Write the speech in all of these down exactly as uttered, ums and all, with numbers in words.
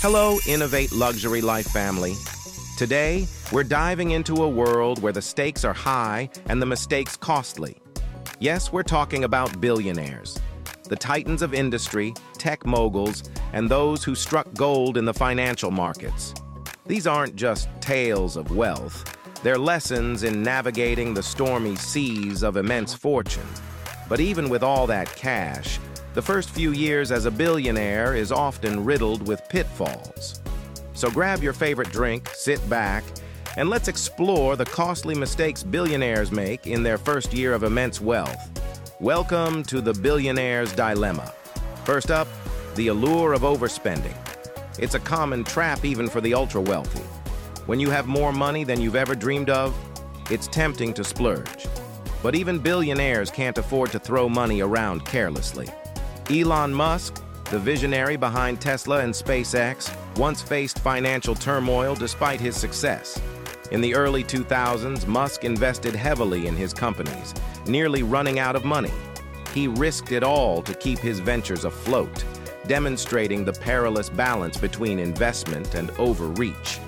Hello, Innovate Luxury Life family. Today, we're diving into a world where the stakes are high and the mistakes costly. Yes, we're talking about billionaires, the titans of industry, tech moguls, and those who struck gold in the financial markets. These aren't just tales of wealth. They're lessons in navigating the stormy seas of immense fortune. But even with all that cash, the first few years as a billionaire is often riddled with pitfalls. So grab your favorite drink, sit back, and let's explore the costly mistakes billionaires make in their first year of immense wealth. Welcome to the Billionaire's Dilemma. First up, the allure of overspending. It's a common trap even for the ultra-wealthy. When you have more money than you've ever dreamed of, it's tempting to splurge. But even billionaires can't afford to throw money around carelessly. Elon Musk, the visionary behind Tesla and SpaceX, once faced financial turmoil despite his success. In the early two thousands, Musk invested heavily in his companies, nearly running out of money. He risked it all to keep his ventures afloat, demonstrating the perilous balance between investment and overreach.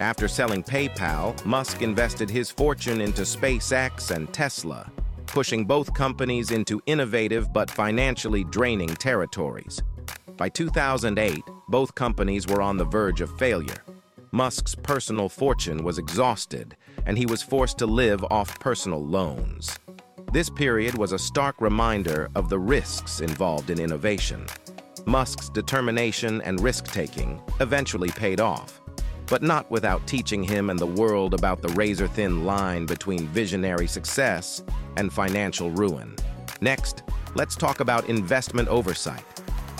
After selling PayPal, Musk invested his fortune into SpaceX and Tesla, pushing both companies into innovative but financially draining territories. By two thousand eight, both companies were on the verge of failure. Musk's personal fortune was exhausted, and he was forced to live off personal loans. This period was a stark reminder of the risks involved in innovation. Musk's determination and risk-taking eventually paid off, but not without teaching him and the world about the razor-thin line between visionary success and financial ruin. Next, let's talk about investment oversight,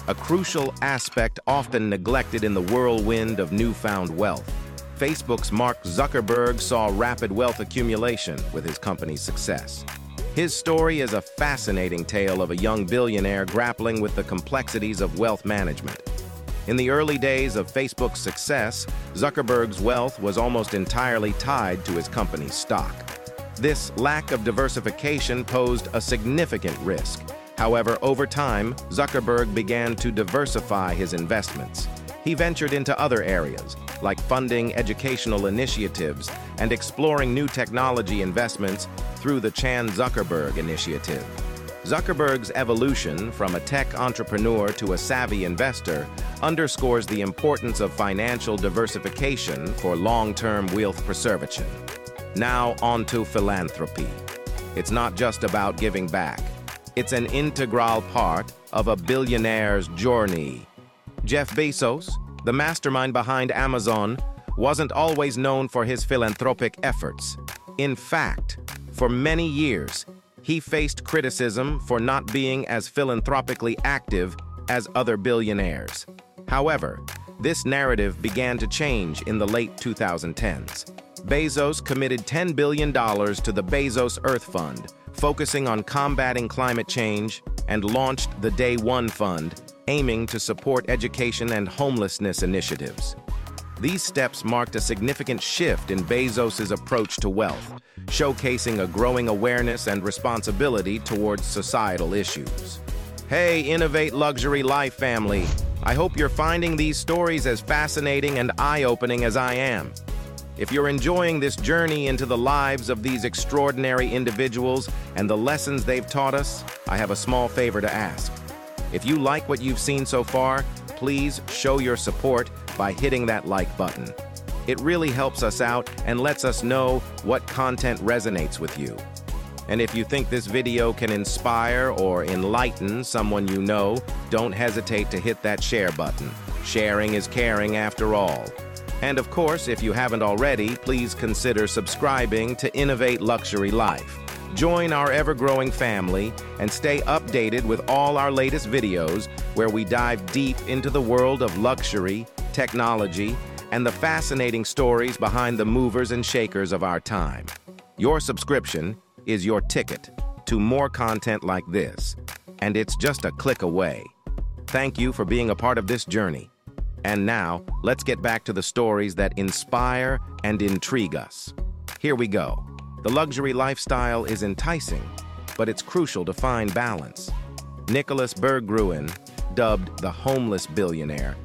a crucial aspect often neglected in the whirlwind of newfound wealth. Facebook's Mark Zuckerberg saw rapid wealth accumulation with his company's success. His story is a fascinating tale of a young billionaire grappling with the complexities of wealth management. In the early days of Facebook's success, Zuckerberg's wealth was almost entirely tied to his company's stock. This lack of diversification posed a significant risk. However, over time, Zuckerberg began to diversify his investments. He ventured into other areas, like funding educational initiatives and exploring new technology investments through the Chan Zuckerberg Initiative. Zuckerberg's evolution from a tech entrepreneur to a savvy investor underscores the importance of financial diversification for long-term wealth preservation. Now on to philanthropy. It's not just about giving back. It's an integral part of a billionaire's journey. Jeff Bezos, the mastermind behind Amazon, wasn't always known for his philanthropic efforts. In fact, for many years, he faced criticism for not being as philanthropically active as other billionaires. However, this narrative began to change in the late two thousand tens. Bezos committed ten billion dollars to the Bezos Earth Fund, focusing on combating climate change, and launched the Day One Fund, aiming to support education and homelessness initiatives. These steps marked a significant shift in Bezos's approach to wealth, showcasing a growing awareness and responsibility towards societal issues. Hey, Innovate Luxury Life family! I hope you're finding these stories as fascinating and eye-opening as I am. If you're enjoying this journey into the lives of these extraordinary individuals and the lessons they've taught us, I have a small favor to ask. If you like what you've seen so far, please show your support by hitting that like button. It really helps us out and lets us know what content resonates with you. And if you think this video can inspire or enlighten someone you know, don't hesitate to hit that share button. Sharing is caring after all. And of course, if you haven't already, please consider subscribing to Innovate Luxury Life. Join our ever-growing family and stay updated with all our latest videos where we dive deep into the world of luxury, technology, and the fascinating stories behind the movers and shakers of our time. Your subscription is your ticket to more content like this, and it's just a click away. Thank you for being a part of this journey. And now, let's get back to the stories that inspire and intrigue us. Here we go. The luxury lifestyle is enticing, but it's crucial to find balance. Nicholas Berggruen, dubbed the homeless billionaire,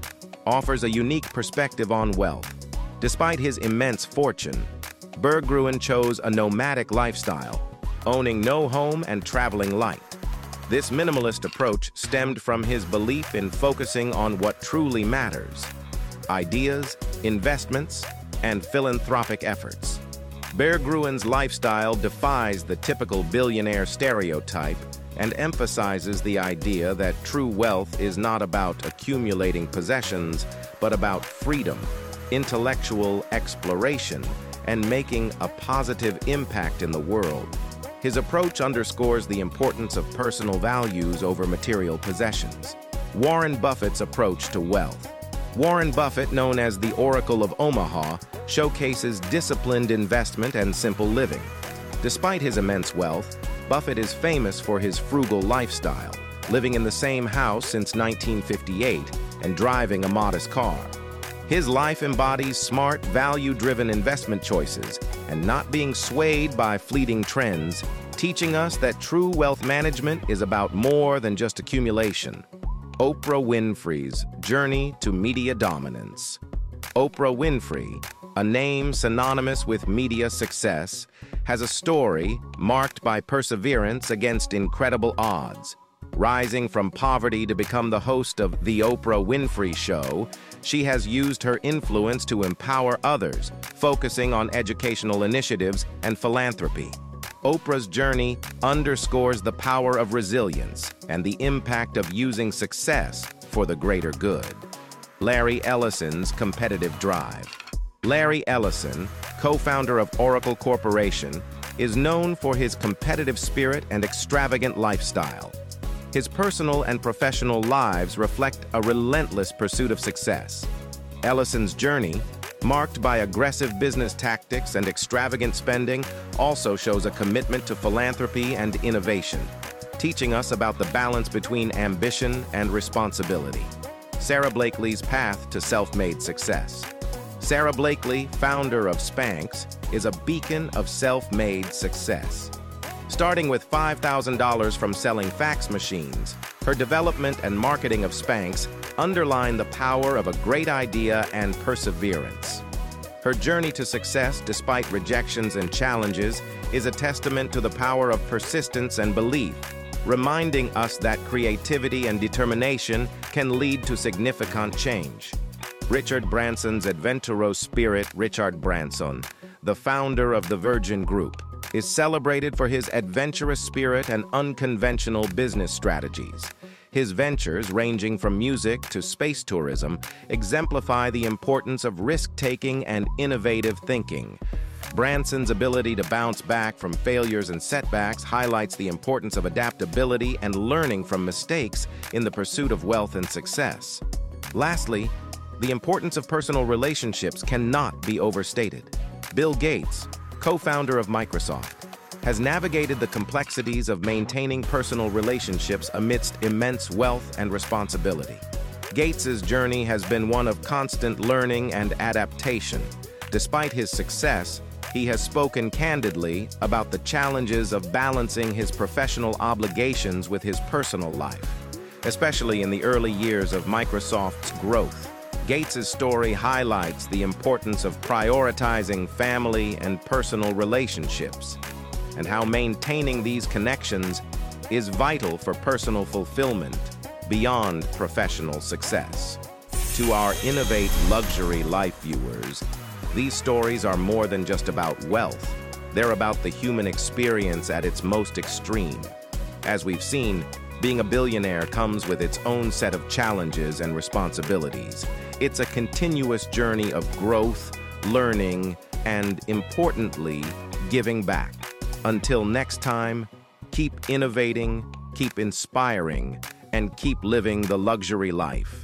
offers a unique perspective on wealth. Despite his immense fortune, Berggruen chose a nomadic lifestyle, owning no home and traveling light. This minimalist approach stemmed from his belief in focusing on what truly matters: ideas, investments, and philanthropic efforts. Berggruen's lifestyle defies the typical billionaire stereotype and emphasizes the idea that true wealth is not about accumulating possessions, but about freedom, intellectual exploration, and making a positive impact in the world. His approach underscores the importance of personal values over material possessions. Warren Buffett's approach to wealth. Warren Buffett, known as the Oracle of Omaha, showcases disciplined investment and simple living. Despite his immense wealth, Buffett is famous for his frugal lifestyle, living in the same house since nineteen fifty-eight and driving a modest car. His life embodies smart, value-driven investment choices and not being swayed by fleeting trends, teaching us that true wealth management is about more than just accumulation. Oprah Winfrey's journey to media dominance. Oprah Winfrey, a name synonymous with media success, has a story marked by perseverance against incredible odds. Rising from poverty to become the host of The Oprah Winfrey Show, she has used her influence to empower others, focusing on educational initiatives and philanthropy. Oprah's journey underscores the power of resilience and the impact of using success for the greater good. Larry Ellison's competitive drive. Larry Ellison, co-founder of Oracle Corporation, is known for his competitive spirit and extravagant lifestyle. His personal and professional lives reflect a relentless pursuit of success. Ellison's journey, marked by aggressive business tactics and extravagant spending, also shows a commitment to philanthropy and innovation, teaching us about the balance between ambition and responsibility. Sarah Blakely's path to self-made success. Sarah Blakely, founder of Spanx, is a beacon of self-made success. Starting with five thousand dollars from selling fax machines, her development and marketing of Spanx underline the power of a great idea and perseverance. Her journey to success, despite rejections and challenges, is a testament to the power of persistence and belief, reminding us that creativity and determination can lead to significant change. Richard Branson's adventurous spirit. Richard Branson, the founder of the Virgin Group, is celebrated for his adventurous spirit and unconventional business strategies. His ventures, ranging from music to space tourism, exemplify the importance of risk-taking and innovative thinking. Branson's ability to bounce back from failures and setbacks highlights the importance of adaptability and learning from mistakes in the pursuit of wealth and success. Lastly, the importance of personal relationships cannot be overstated. Bill Gates, co-founder of Microsoft, has navigated the complexities of maintaining personal relationships amidst immense wealth and responsibility. Gates's journey has been one of constant learning and adaptation. Despite his success, he has spoken candidly about the challenges of balancing his professional obligations with his personal life, especially in the early years of Microsoft's growth. Gates's story highlights the importance of prioritizing family and personal relationships, and how maintaining these connections is vital for personal fulfillment beyond professional success. To our Innovate Luxury Life viewers, these stories are more than just about wealth. They're about the human experience at its most extreme. As we've seen, being a billionaire comes with its own set of challenges and responsibilities. It's a continuous journey of growth, learning, and importantly, giving back. Until next time, keep innovating, keep inspiring, and keep living the luxury life.